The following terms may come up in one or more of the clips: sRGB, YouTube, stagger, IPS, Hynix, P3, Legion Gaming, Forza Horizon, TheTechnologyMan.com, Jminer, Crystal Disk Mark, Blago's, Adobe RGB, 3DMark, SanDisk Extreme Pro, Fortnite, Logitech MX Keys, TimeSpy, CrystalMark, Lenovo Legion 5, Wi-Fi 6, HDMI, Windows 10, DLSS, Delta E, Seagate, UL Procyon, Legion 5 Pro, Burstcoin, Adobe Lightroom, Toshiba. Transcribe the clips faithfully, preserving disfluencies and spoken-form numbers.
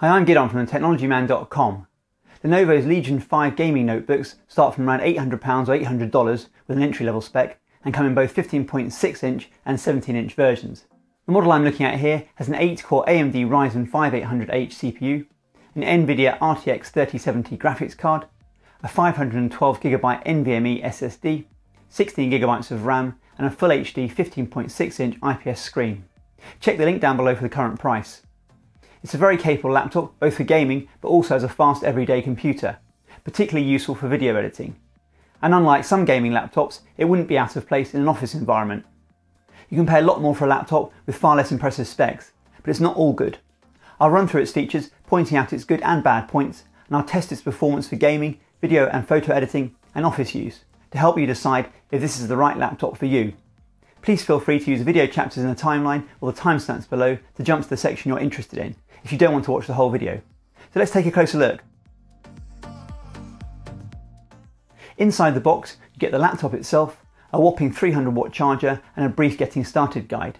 Hi, I'm Gideon from the technology man dot com. Lenovo's Legion five gaming notebooks start from around eight hundred pounds or eight hundred dollars with an entry-level spec and come in both fifteen point six inch and seventeen inch versions. The model I'm looking at here has an eight core A M D Ryzen fifty-eight hundred H C P U, an Nvidia R T X thirty seventy graphics card, a five hundred twelve gigabyte NVMe S S D, sixteen gigabytes of RAM, and a Full H D fifteen point six inch I P S screen. Check the link down below for the current price. It's a very capable laptop, both for gaming but also as a fast everyday computer, particularly useful for video editing. And unlike some gaming laptops, it wouldn't be out of place in an office environment. You can pay a lot more for a laptop with far less impressive specs, but it's not all good. I'll run through its features, pointing out its good and bad points, and I'll test its performance for gaming, video and photo editing, and office use, to help you decide if this is the right laptop for you. Please feel free to use video chapters in the timeline or the timestamps below to jump to the section you're interested in, if you don't want to watch the whole video. So let's take a closer look. Inside the box, you get the laptop itself, a whopping three hundred watt charger, and a brief getting started guide.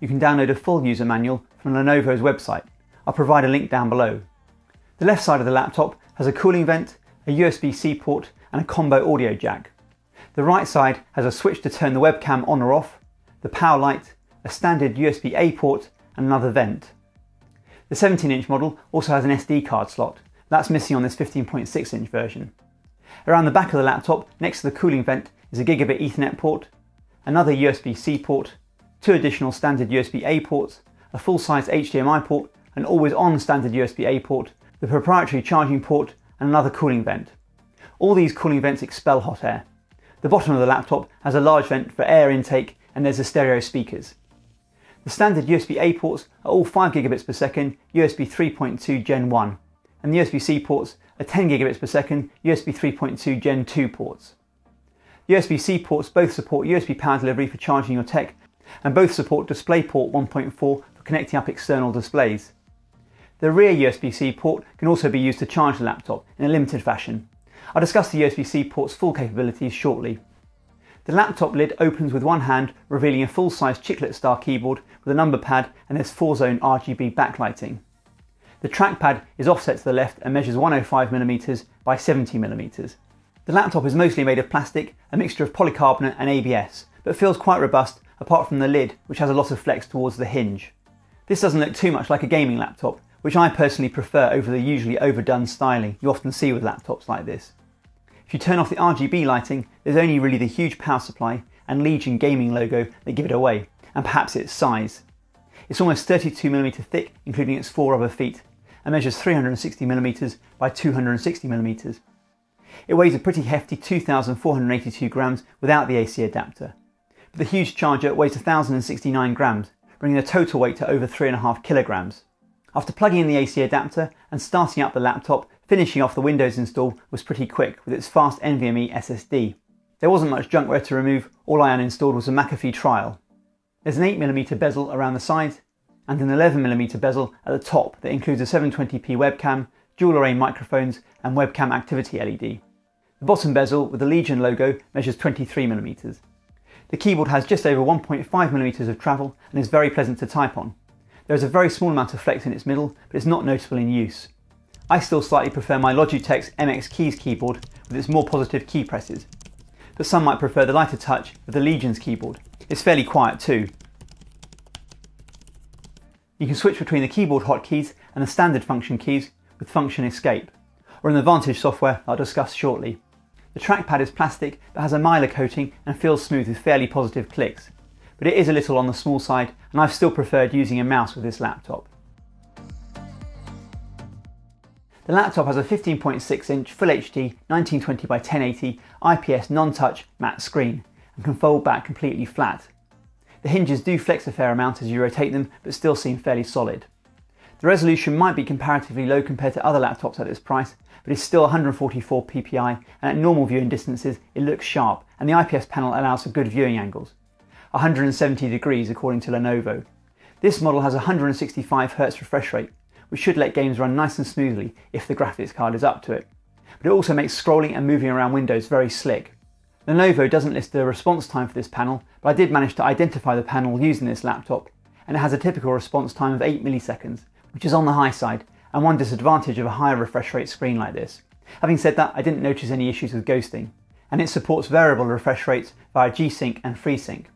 You can download a full user manual from Lenovo's website. I'll provide a link down below. The left side of the laptop has a cooling vent, a U S B C port, and a combo audio jack. The right side has a switch to turn the webcam on or off, the power light, a standard U S B A port, and another vent. The seventeen inch model also has an S D card slot. That's missing on this fifteen point six inch version. Around the back of the laptop, next to the cooling vent, is a gigabit Ethernet port, another U S B C port, two additional standard U S B A ports, a full-size H D M I port, an always-on standard U S B A port, the proprietary charging port, and another cooling vent. All these cooling vents expel hot air. The bottom of the laptop has a large vent for air intake, and there's the stereo speakers. The standard U S B A ports are all five gigabits per second, U S B three point two Gen one, and the U S B C ports are ten gigabits per second, U S B three point two Gen two ports. The U S B C ports both support U S B power delivery for charging your tech, and both support DisplayPort one point four for connecting up external displays. The rear U S B C port can also be used to charge the laptop in a limited fashion. I'll discuss the U S B C port's full capabilities shortly. The laptop lid opens with one hand, revealing a full-size Chiclet Star keyboard with a number pad, and there's four zone R G B backlighting. The trackpad is offset to the left and measures one hundred five millimeters by seventy millimeters. The laptop is mostly made of plastic, a mixture of polycarbonate and A B S, but feels quite robust apart from the lid, which has a lot of flex towards the hinge. This doesn't look too much like a gaming laptop, which I personally prefer over the usually overdone styling you often see with laptops like this. If you turn off the R G B lighting, there's only really the huge power supply and Legion Gaming logo that give it away, and perhaps its size. It's almost thirty-two millimeters thick, including its four rubber feet, and measures three hundred sixty millimeters by two hundred sixty millimeters. It weighs a pretty hefty two thousand four hundred eighty-two grams without the A C adapter. But the huge charger weighs one thousand sixty-nine grams, bringing the total weight to over three point five kilograms. After plugging in the A C adapter and starting up the laptop, finishing off the Windows install was pretty quick with its fast NVMe S S D. There wasn't much junkware to remove, all I uninstalled was a McAfee trial. There's an eight millimeter bezel around the sides and an eleven millimeter bezel at the top that includes a seven twenty p webcam, dual array microphones and webcam activity L E D. The bottom bezel with the Legion logo measures twenty-three millimeters. The keyboard has just over one point five millimeters of travel and is very pleasant to type on. There is a very small amount of flex in its middle, but it's not noticeable in use. I still slightly prefer my Logitech's M X Keys keyboard with its more positive key presses, but some might prefer the lighter touch with the Legion's keyboard. It's fairly quiet too. You can switch between the keyboard hotkeys and the standard function keys with function escape, or in the Vantage software I'll discuss shortly. The trackpad is plastic but has a Mylar coating and feels smooth with fairly positive clicks, but it is a little on the small side and I've still preferred using a mouse with this laptop. The laptop has a fifteen point six inch Full H D nineteen twenty by ten eighty I P S non-touch matte screen and can fold back completely flat. The hinges do flex a fair amount as you rotate them but still seem fairly solid. The resolution might be comparatively low compared to other laptops at this price, but it's still one hundred forty-four p p i and at normal viewing distances it looks sharp and the I P S panel allows for good viewing angles. one hundred seventy degrees according to Lenovo. This model has one hundred sixty-five hertz refresh rate, which should let games run nice and smoothly if the graphics card is up to it. But it also makes scrolling and moving around windows very slick. Lenovo doesn't list the response time for this panel, but I did manage to identify the panel using this laptop, and it has a typical response time of eight milliseconds, which is on the high side and one disadvantage of a higher refresh rate screen like this. Having said that, I didn't notice any issues with ghosting, and it supports variable refresh rates via G-Sync and FreeSync.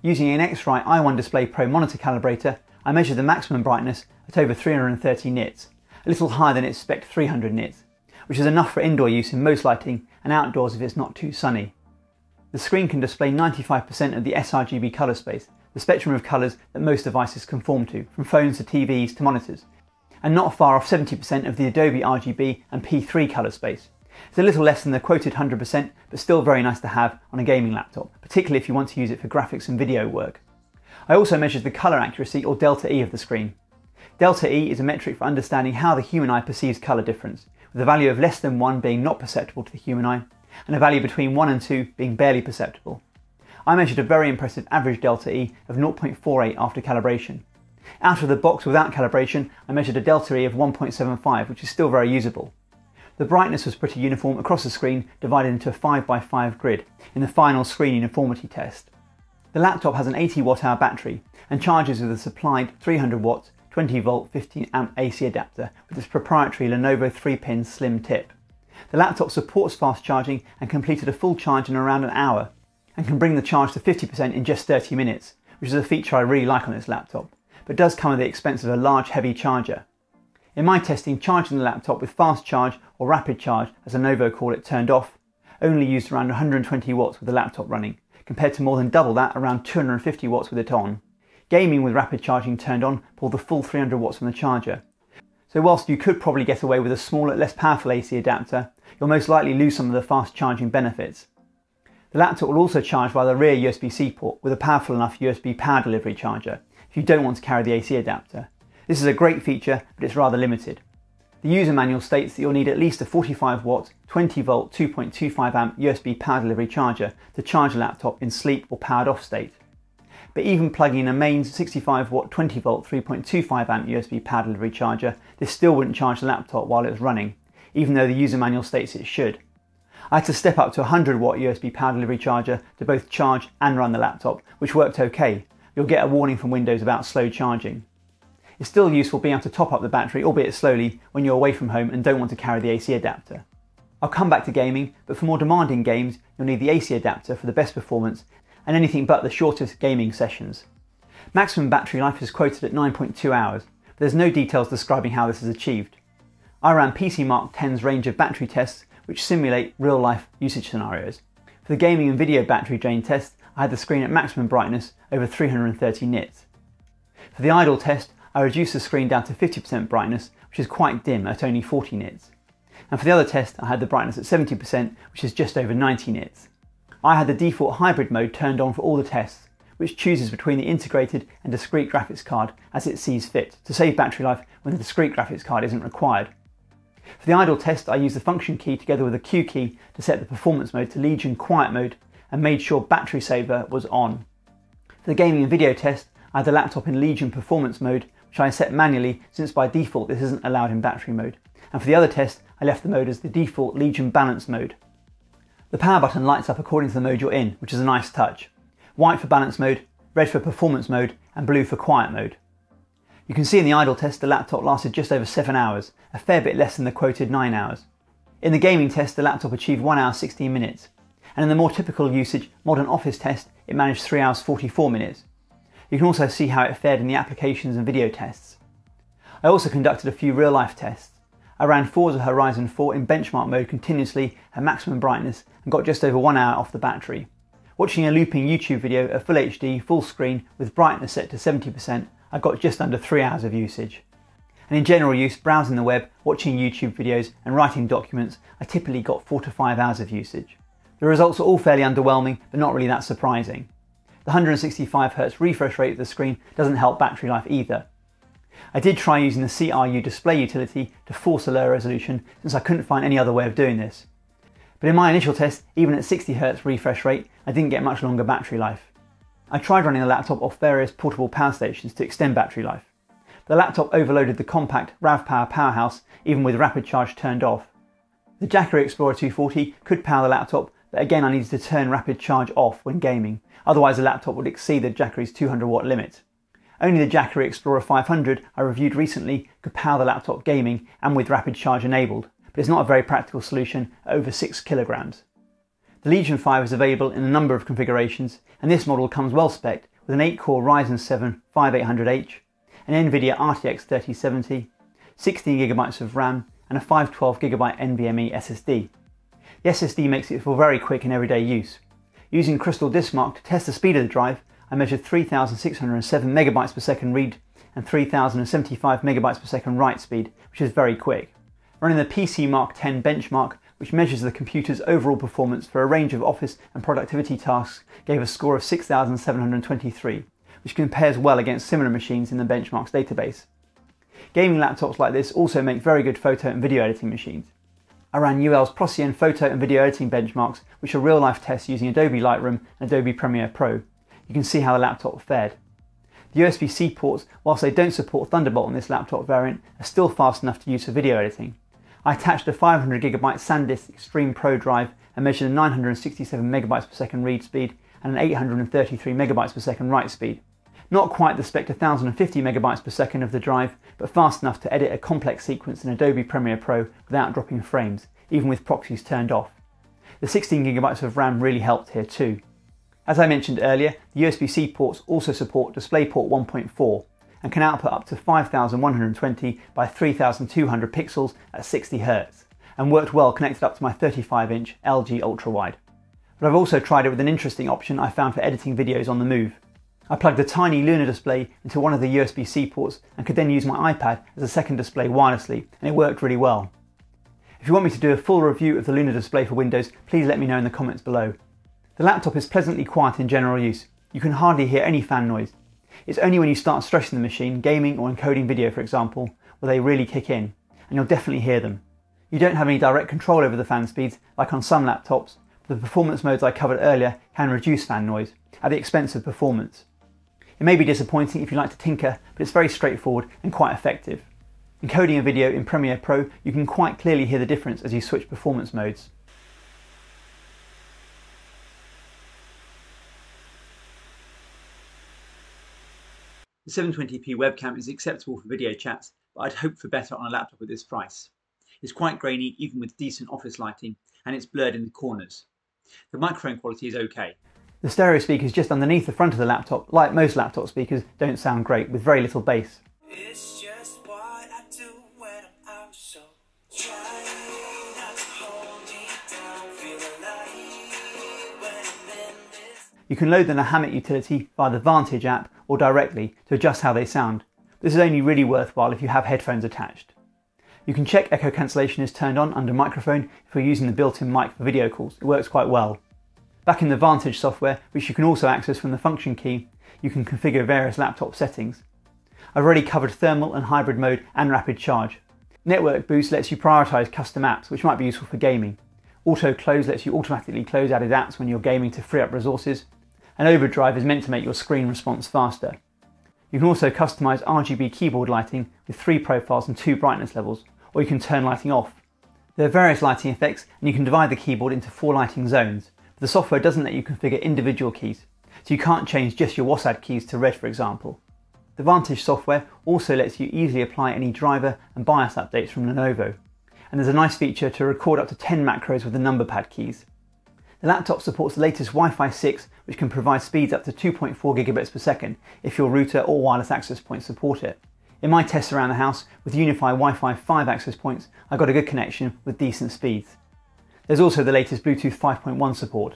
Using an X-Rite i one Display Pro monitor calibrator, I measured the maximum brightness at over three hundred thirty nits, a little higher than its spec three hundred nits, which is enough for indoor use in most lighting and outdoors if it's not too sunny. The screen can display ninety-five percent of the sRGB colour space, the spectrum of colours that most devices conform to, from phones to T Vs to monitors, and not far off seventy percent of the Adobe R G B and P three colour space. It's a little less than the quoted one hundred percent, but still very nice to have on a gaming laptop, particularly if you want to use it for graphics and video work. I also measured the colour accuracy, or Delta E, of the screen. Delta E is a metric for understanding how the human eye perceives colour difference, with a value of less than one being not perceptible to the human eye, and a value between one and two being barely perceptible. I measured a very impressive average Delta E of zero point four eight after calibration. Out of the box without calibration, I measured a Delta E of one point seven five, which is still very usable. The brightness was pretty uniform across the screen, divided into a five by five grid in the final screen uniformity test. The laptop has an eighty watt hour battery and charges with a supplied three hundred watt twenty volt fifteen amp A C adapter with its proprietary Lenovo three pin slim tip. The laptop supports fast charging and completed a full charge in around an hour, and can bring the charge to fifty percent in just thirty minutes, which is a feature I really like on this laptop, but does come at the expense of a large heavy charger. In my testing, charging the laptop with fast charge, or rapid charge as Lenovo call it, turned off, only used around one hundred twenty watts with the laptop running, compared to more than double that, around two hundred fifty watts with it on. Gaming with rapid charging turned on pulled the full three hundred watts from the charger. So whilst you could probably get away with a smaller, less powerful A C adapter, you'll most likely lose some of the fast charging benefits. The laptop will also charge via the rear U S B C port with a powerful enough U S B power delivery charger, if you don't want to carry the A C adapter. This is a great feature, but it's rather limited. The user manual states that you'll need at least a forty-five watt, twenty volt, two point two five amp U S B power delivery charger to charge a laptop in sleep or powered off state. But even plugging in a mains sixty-five watt, twenty volt, three point two five amp U S B power delivery charger, this still wouldn't charge the laptop while it was running, even though the user manual states it should. I had to step up to a one hundred watt U S B power delivery charger to both charge and run the laptop, which worked okay. You'll get a warning from Windows about slow charging. It's still useful being able to top up the battery, albeit slowly, when you're away from home and don't want to carry the A C adapter. I'll come back to gaming, but for more demanding games, you'll need the A C adapter for the best performance and anything but the shortest gaming sessions. Maximum battery life is quoted at nine point two hours, but there's no details describing how this is achieved. I ran P C Mark ten's range of battery tests which simulate real-life usage scenarios. For the gaming and video battery drain test, I had the screen at maximum brightness over three hundred thirty nits. For the idle test, I reduced the screen down to fifty percent brightness, which is quite dim at only forty nits. And for the other test, I had the brightness at seventy percent, which is just over ninety nits. I had the default hybrid mode turned on for all the tests, which chooses between the integrated and discrete graphics card as it sees fit, to save battery life when the discrete graphics card isn't required. For the idle test, I used the function key together with the Q key to set the performance mode to Legion quiet mode and made sure battery saver was on. For the gaming and video test, I had the laptop in Legion performance mode, which I set manually since by default this isn't allowed in battery mode. And for the other test, I left the mode as the default Legion balance mode. The power button lights up according to the mode you're in, which is a nice touch. White for balance mode, red for performance mode, and blue for quiet mode. You can see in the idle test the laptop lasted just over seven hours, a fair bit less than the quoted nine hours. In the gaming test the laptop achieved one hour sixteen minutes, and in the more typical usage modern office test it managed three hours forty-four minutes. You can also see how it fared in the applications and video tests. I also conducted a few real life tests. I ran Forza Horizon four in benchmark mode continuously at maximum brightness and got just over one hour off the battery. Watching a looping YouTube video at full H D full screen with brightness set to seventy percent, I got just under three hours of usage. And in general use, browsing the web, watching YouTube videos and writing documents, I typically got four to five hours of usage. The results are all fairly underwhelming, but not really that surprising. The one hundred sixty-five hertz refresh rate of the screen doesn't help battery life either. I did try using the C R U display utility to force a lower resolution since I couldn't find any other way of doing this. But in my initial test, even at sixty hertz refresh rate, I didn't get much longer battery life. I tried running the laptop off various portable power stations to extend battery life. The laptop overloaded the compact RavPower powerhouse even with rapid charge turned off. The Jackery Explorer two forty could power the laptop, but again I needed to turn rapid charge off when gaming, otherwise the laptop would exceed the Jackery's two hundred watt limit. Only the Jackery Explorer five hundred I reviewed recently could power the laptop gaming and with rapid charge enabled, but it's not a very practical solution at over six kilograms. The Legion five is available in a number of configurations, and this model comes well specced with an eight core Ryzen seven fifty-eight hundred H, an Nvidia R T X thirty seventy, sixteen gigabytes of RAM and a five hundred twelve gigabyte NVMe S S D. The S S D makes it for very quick and everyday use. Using Crystal Disk Mark to test the speed of the drive, I measured three thousand six hundred seven megabytes per second read and three thousand seventy-five megabytes per second write speed, which is very quick. Running the P C Mark ten benchmark, which measures the computer's overall performance for a range of office and productivity tasks, gave a score of six thousand seven hundred twenty-three, which compares well against similar machines in the benchmark's database. Gaming laptops like this also make very good photo and video editing machines. I ran U L's Procyon photo and video editing benchmarks, which are real-life tests using Adobe Lightroom and Adobe Premiere Pro. You can see how the laptop fared. The U S B C ports, whilst they don't support Thunderbolt on this laptop variant, are still fast enough to use for video editing. I attached a five hundred gigabyte SanDisk Extreme Pro drive and measured a nine hundred sixty-seven megabytes per second read speed and an eight hundred thirty-three megabytes per second write speed. Not quite the spec to one thousand fifty megabytes per second of the drive, but fast enough to edit a complex sequence in Adobe Premiere Pro without dropping frames, even with proxies turned off. The sixteen gigabytes of RAM really helped here too. As I mentioned earlier, the U S B C ports also support DisplayPort one point four and can output up to five thousand one hundred twenty by three thousand two hundred pixels at sixty hertz, and worked well connected up to my thirty-five inch L G ultrawide. But I've also tried it with an interesting option I found for editing videos on the move. I plugged a tiny Luna display into one of the U S B C ports and could then use my iPad as a second display wirelessly, and it worked really well. If you want me to do a full review of the Luna display for Windows, please let me know in the comments below. The laptop is pleasantly quiet in general use. You can hardly hear any fan noise. It's only when you start stressing the machine, gaming or encoding video for example, where they really kick in, and you'll definitely hear them. You don't have any direct control over the fan speeds like on some laptops, but the performance modes I covered earlier can reduce fan noise at the expense of performance. It may be disappointing if you like to tinker, but it's very straightforward and quite effective. Encoding a video in Premiere Pro, you can quite clearly hear the difference as you switch performance modes. The seven twenty p webcam is acceptable for video chats, but I'd hope for better on a laptop at this price. It's quite grainy even with decent office lighting, and it's blurred in the corners. The microphone quality is okay. The stereo speakers just underneath the front of the laptop, like most laptop speakers, don't sound great with very little bass. It's just what I do when I'm out, so try not to hold me down, feel alive when I'm in this. You can load the Nahamit utility via the Vantage app or directly to adjust how they sound. This is only really worthwhile if you have headphones attached. You can check echo cancellation is turned on under microphone if you're using the built-in mic for video calls. It works quite well. Back in the Vantage software, which you can also access from the function key, you can configure various laptop settings. I've already covered thermal and hybrid mode and rapid charge. Network Boost lets you prioritise custom apps, which might be useful for gaming. Auto Close lets you automatically close added apps when you're gaming to free up resources. And Overdrive is meant to make your screen response faster. You can also customise R G B keyboard lighting with three profiles and two brightness levels, or you can turn lighting off. There are various lighting effects, and you can divide the keyboard into four lighting zones. The software doesn't let you configure individual keys, so you can't change just your WSAD keys to red for example. The Vantage software also lets you easily apply any driver and BIOS updates from Lenovo, and there's a nice feature to record up to ten macros with the number pad keys. The laptop supports the latest Wi-Fi six, which can provide speeds up to two point four gigabits per second if your router or wireless access points support it. In my tests around the house with Unify Wi-Fi five access points, I got a good connection with decent speeds. There's also the latest Bluetooth five point one support.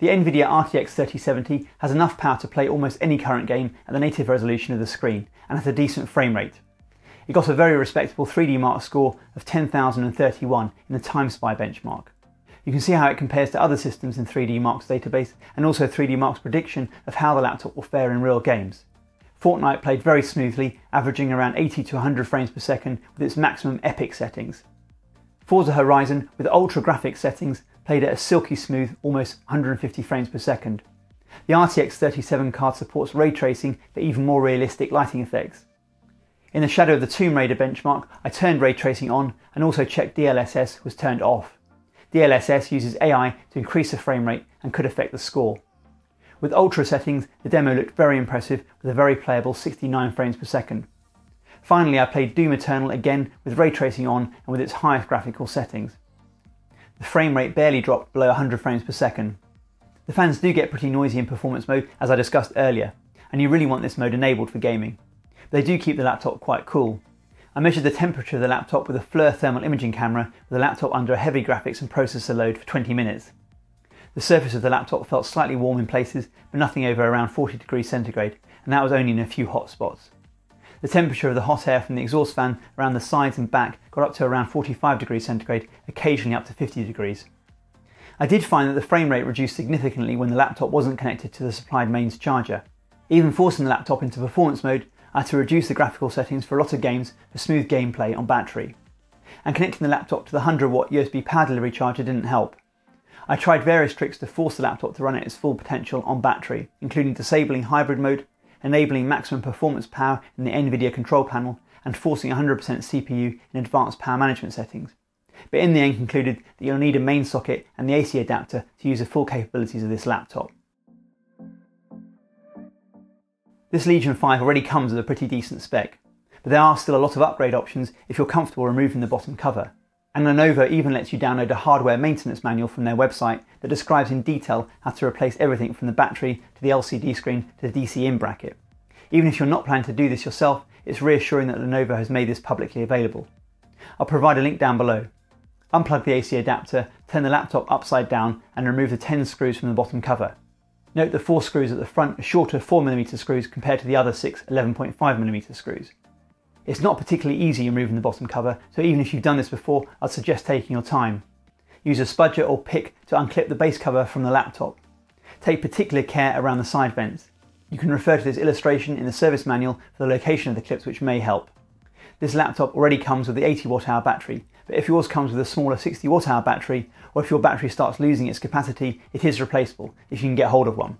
The Nvidia R T X thirty seventy has enough power to play almost any current game at the native resolution of the screen and at a decent frame rate. It got a very respectable three D Mark score of ten thousand thirty-one in the TimeSpy benchmark. You can see how it compares to other systems in three D Mark's database and also three D Mark's prediction of how the laptop will fare in real games. Fortnite played very smoothly, averaging around eighty to one hundred frames per second with its maximum epic settings. Forza Horizon, with ultra graphics settings, played at a silky smooth almost one hundred fifty frames per second. The R T X thirty seventy card supports ray tracing for even more realistic lighting effects. In the Shadow of the Tomb Raider benchmark, I turned ray tracing on and also checked D L S S was turned off. D L S S uses A I to increase the frame rate and could affect the score. With ultra settings, the demo looked very impressive with a very playable sixty-nine frames per second. Finally, I played Doom Eternal again with ray tracing on and with its highest graphical settings. The frame rate barely dropped below one hundred frames per second. The fans do get pretty noisy in performance mode, as I discussed earlier, and you really want this mode enabled for gaming. They do keep the laptop quite cool. I measured the temperature of the laptop with a FLIR thermal imaging camera with the laptop under a heavy graphics and processor load for twenty minutes. The surface of the laptop felt slightly warm in places, but nothing over around forty degrees centigrade, and that was only in a few hot spots. The temperature of the hot air from the exhaust fan around the sides and back got up to around forty-five degrees centigrade, occasionally up to fifty degrees. I did find that the frame rate reduced significantly when the laptop wasn't connected to the supplied mains charger. Even forcing the laptop into performance mode, I had to reduce the graphical settings for a lot of games for smooth gameplay on battery. And connecting the laptop to the one hundred watt U S B power delivery charger didn't help. I tried various tricks to force the laptop to run at its full potential on battery, including disabling hybrid mode, enabling maximum performance power in the Nvidia control panel, and forcing one hundred percent C P U in advanced power management settings. But in the end concluded that you'll need a main socket and the A C adapter to use the full capabilities of this laptop. This Legion five already comes with a pretty decent spec, but there are still a lot of upgrade options if you're comfortable removing the bottom cover. And Lenovo even lets you download a hardware maintenance manual from their website that describes in detail how to replace everything from the battery to the L C D screen to the D C in bracket. Even if you're not planning to do this yourself, it's reassuring that Lenovo has made this publicly available. I'll provide a link down below. Unplug the A C adapter, turn the laptop upside down and remove the ten screws from the bottom cover. Note the four screws at the front are shorter four millimeter screws compared to the other six eleven point five millimeter screws. It's not particularly easy removing the bottom cover, so even if you've done this before, I'd suggest taking your time. Use a spudger or pick to unclip the base cover from the laptop. Take particular care around the side vents. You can refer to this illustration in the service manual for the location of the clips, which may help. This laptop already comes with the eighty watt hour battery, but if yours comes with a smaller sixty watt hour battery, or if your battery starts losing its capacity, it is replaceable if you can get hold of one.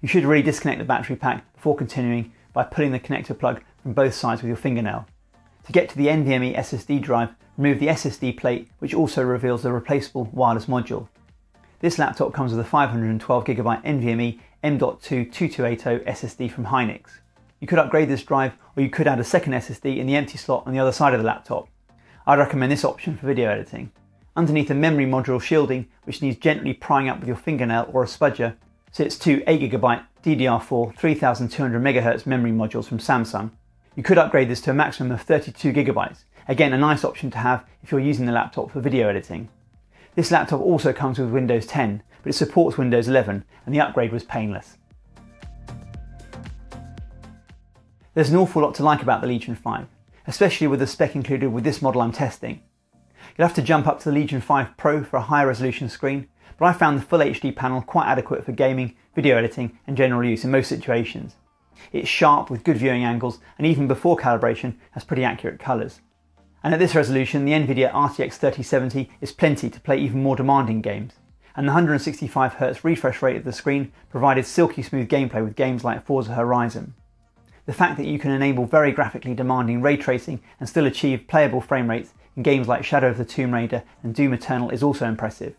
You should really disconnect the battery pack before continuing by pulling the connector plug from both sides with your fingernail. To get to the NVMe S S D drive, remove the S S D plate, which also reveals the replaceable wireless module. This laptop comes with a five hundred twelve gigabyte NVMe M dot two twenty-two eighty S S D from Hynix. You could upgrade this drive, or you could add a second S S D in the empty slot on the other side of the laptop. I'd recommend this option for video editing. Underneath the memory module shielding, which needs gently prying up with your fingernail or a spudger, sits two eight gigabyte D D R four thirty-two hundred megahertz memory modules from Samsung. You could upgrade this to a maximum of thirty-two gigabytes, again a nice option to have if you're using the laptop for video editing. This laptop also comes with Windows ten, but it supports Windows eleven and the upgrade was painless. There's an awful lot to like about the Legion five, especially with the spec included with this model I'm testing. You'll have to jump up to the Legion five Pro for a higher resolution screen, but I found the Full H D panel quite adequate for gaming, video editing and general use in most situations. It's sharp with good viewing angles and even before calibration has pretty accurate colours. And at this resolution the Nvidia R T X thirty seventy is plenty to play even more demanding games, and the one hundred sixty-five hertz refresh rate of the screen provided silky smooth gameplay with games like Forza Horizon. The fact that you can enable very graphically demanding ray tracing and still achieve playable frame rates in games like Shadow of the Tomb Raider and Doom Eternal is also impressive.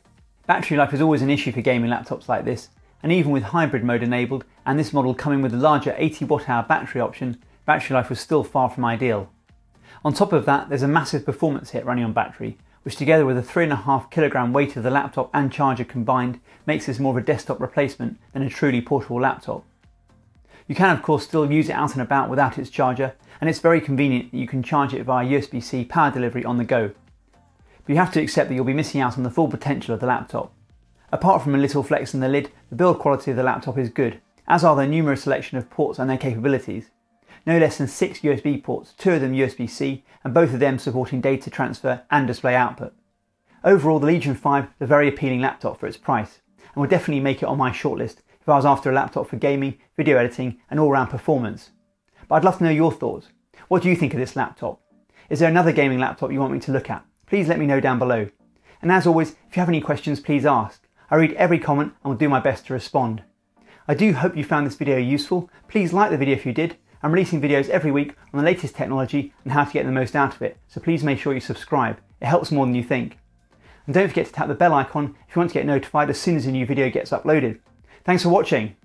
Battery life is always an issue for gaming laptops like this, and even with hybrid mode enabled and this model coming with a larger eighty watt hour battery option, battery life was still far from ideal. On top of that, there's a massive performance hit running on battery, which together with the three point five kilogram weight of the laptop and charger combined, makes this more of a desktop replacement than a truly portable laptop. You can of course still use it out and about without its charger, and it's very convenient that you can charge it via U S B C power delivery on the go. But you have to accept that you'll be missing out on the full potential of the laptop. Apart from a little flex in the lid, the build quality of the laptop is good, as are their numerous selection of ports and their capabilities. No less than six U S B ports, two of them U S B C, and both of them supporting data transfer and display output. Overall, the Legion five is a very appealing laptop for its price, and will definitely make it on my shortlist if I was after a laptop for gaming, video editing, and all-round performance. But I'd love to know your thoughts. What do you think of this laptop? Is there another gaming laptop you want me to look at? Please let me know down below. And as always, if you have any questions, please ask. I read every comment and will do my best to respond. I do hope you found this video useful. Please like the video if you did. I'm releasing videos every week on the latest technology and how to get the most out of it, so please make sure you subscribe. It helps more than you think. And don't forget to tap the bell icon if you want to get notified as soon as a new video gets uploaded. Thanks for watching.